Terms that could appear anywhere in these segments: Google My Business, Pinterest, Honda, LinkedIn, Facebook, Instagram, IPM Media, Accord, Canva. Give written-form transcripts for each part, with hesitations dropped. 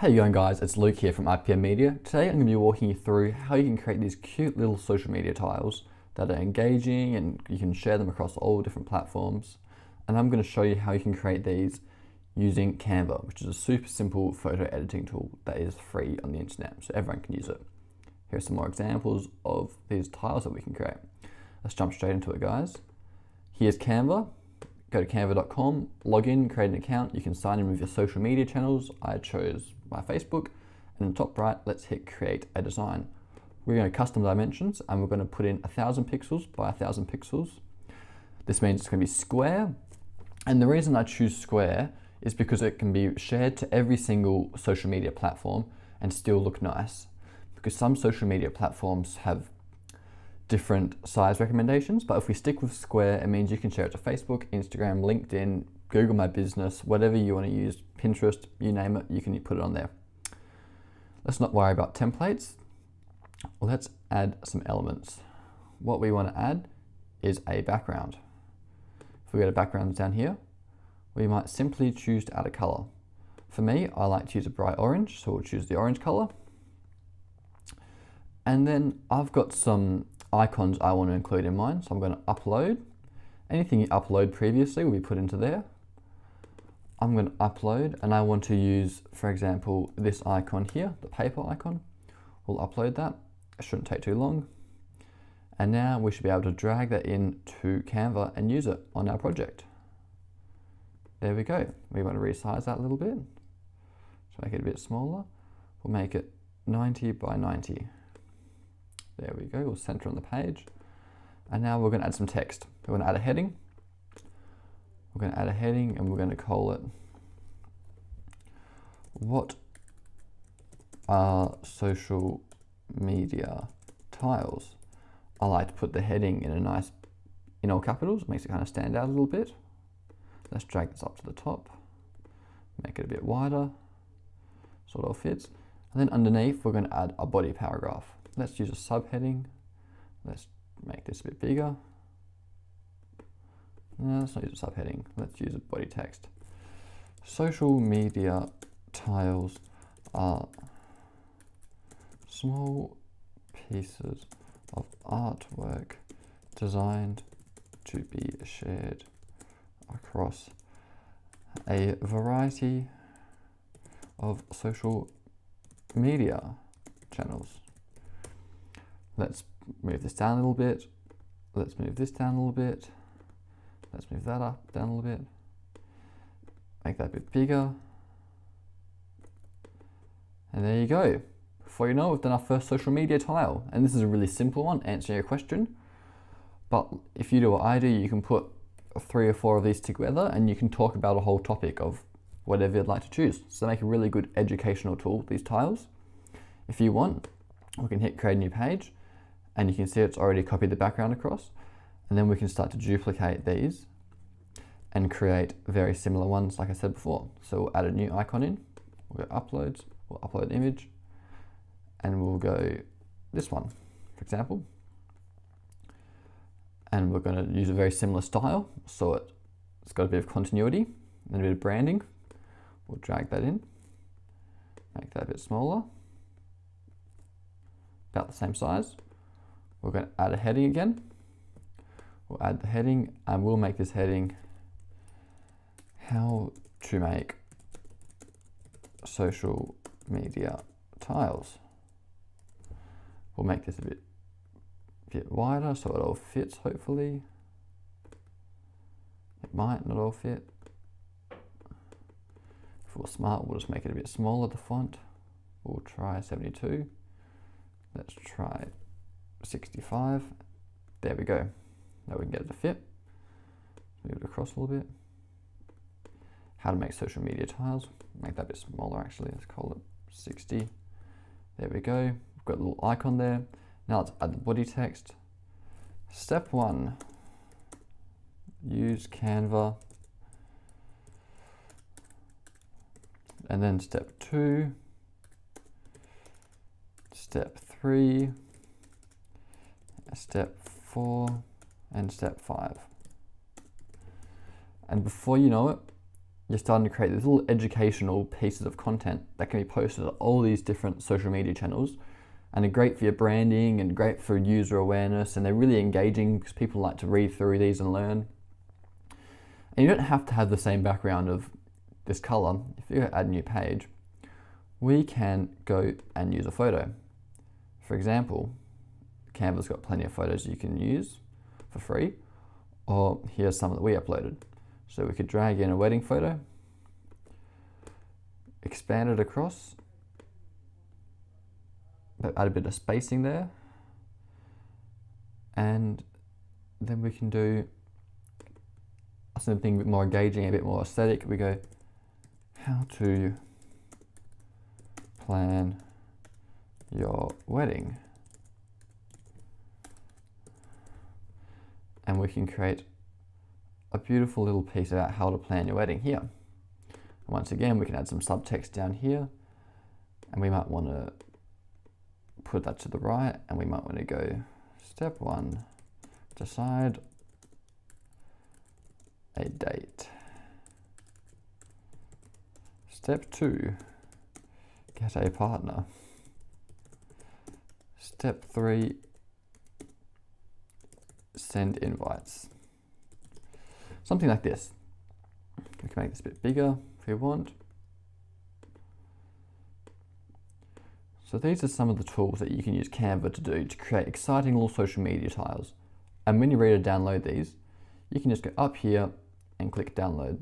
Hey you going guys, it's Luke here from IPM Media. Today I'm going to be walking you through how you can create these cute little social media tiles that are engaging and you can share them across all different platforms. And I'm going to show you how you can create these using Canva, which is a super simple photo editing tool that is free on the internet, so everyone can use it. Here are some more examples of these tiles that we can create. Let's jump straight into it guys. Here's Canva. Go to canva.com, log in, create an account. You can sign in with your social media channels. I chose my Facebook, and in the top right, let's hit create a design. We're going to custom dimensions, and we're going to put in 1,000 pixels by 1,000 pixels. This means it's going to be square, and the reason I choose square is because it can be shared to every single social media platform and still look nice. Because some social media platforms have different size recommendations, but if we stick with square, it means you can share it to Facebook, Instagram, LinkedIn, Google My Business, whatever you want to use, Pinterest, you name it, you can put it on there. Let's not worry about templates. Let's add some elements. What we want to add is a background. If we go to backgrounds down here, we might simply choose to add a color. For me, I like to use a bright orange, so we'll choose the orange color. And then I've got some icons I want to include in mine, so I'm going to upload. Anything you upload previously will be put into there. I'm going to upload, and I want to use, for example, this icon here, the paper icon. We'll upload that. It shouldn't take too long. And now we should be able to drag that into Canva and use it on our project. There we go. We want to resize that a little bit. So make it a bit smaller. We'll make it 90 by 90. There we go, we'll center on the page. And now we're going to add some text. We're going to add a heading. We're going to add a heading, and we're going to call it "What are social media tiles?" I like to put the heading in a nice, in all capitals, makes it kind of stand out a little bit. Let's drag this up to the top, make it a bit wider, so it all fits. And then underneath, we're going to add a body paragraph. Let's use a subheading. Let's make this a bit bigger. No, let's not use a subheading. Let's use a body text. Social media tiles are small pieces of artwork designed to be shared across a variety of social media channels. Let's move this down a little bit. Let's move this down a little bit. Let's move that up, down a little bit. Make that a bit bigger. And there you go. Before you know it, we've done our first social media tile. And this is a really simple one, answering your question. But if you do what I do, you can put 3 or 4 of these together and you can talk about a whole topic of whatever you'd like to choose. So they make a really good educational tool, these tiles. If you want, we can hit create new page. And you can see it's already copied the background across, and then we can start to duplicate these and create very similar ones like I said before. So we'll add a new icon in, we'll go uploads, we'll upload an image, and we'll go this one, for example. And we're going to use a very similar style, so it's got a bit of continuity and a bit of branding. We'll drag that in, make that a bit smaller, about the same size. We're going to add a heading again. We'll add the heading, and we'll make this heading "How to make social media tiles." We'll make this a bit wider so it all fits, hopefully. It might not all fit. If we're smart, we'll just make it a bit smaller, the font. We'll try 72. Let's try 65. There we go. Now we can get it to fit. Move it across a little bit. How to make social media tiles. Make that a bit smaller actually. Let's call it 60. There we go. We've got a little icon there. Now let's add the body text. Step 1. Use Canva. And then step 2. Step 3. Step 4 and step 5. And before you know it, you're starting to create these little educational pieces of content that can be posted on all these different social media channels, and they're great for your branding and great for user awareness, and they're really engaging because people like to read through these and learn. And you don't have to have the same background of this color. If you add a new page, we can go and use a photo. For example, Canva's got plenty of photos you can use for free, or here's some that we uploaded. So we could drag in a wedding photo, expand it across, but add a bit of spacing there, and then we can do something a bit more engaging, a bit more aesthetic. We go, how to plan your wedding, and we can create a beautiful little piece about how to plan your wedding here. And once again, we can add some subtext down here, and we might want to put that to the right, and we might want to go step one, decide a date. Step two, get a partner. Step three, send invites. Something like this. We can make this a bit bigger if we want. So these are some of the tools that you can use Canva to do to create exciting little social media tiles. And when you're ready to download these, you can just go up here and click download.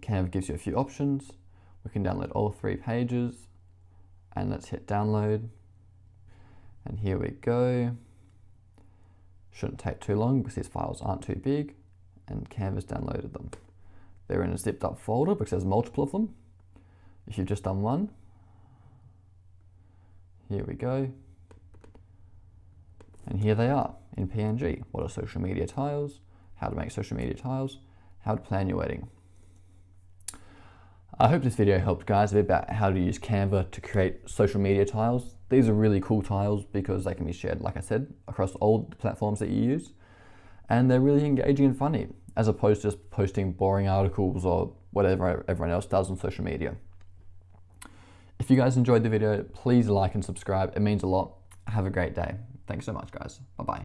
Canva gives you a few options. We can download all three pages, and let's hit download. And here we go. Shouldn't take too long because these files aren't too big, and Canva's downloaded them. They're in a zipped up folder because there's multiple of them. If you've just done one, here we go. And here they are in PNG. What are social media tiles? How to make social media tiles? How to plan your wedding? I hope this video helped, guys, a bit about how to use Canva to create social media tiles. These are really cool tiles because they can be shared, like I said, across all the platforms that you use. And they're really engaging and funny, as opposed to just posting boring articles or whatever everyone else does on social media. If you guys enjoyed the video, please like and subscribe. It means a lot. Have a great day. Thanks so much, guys. Bye-bye.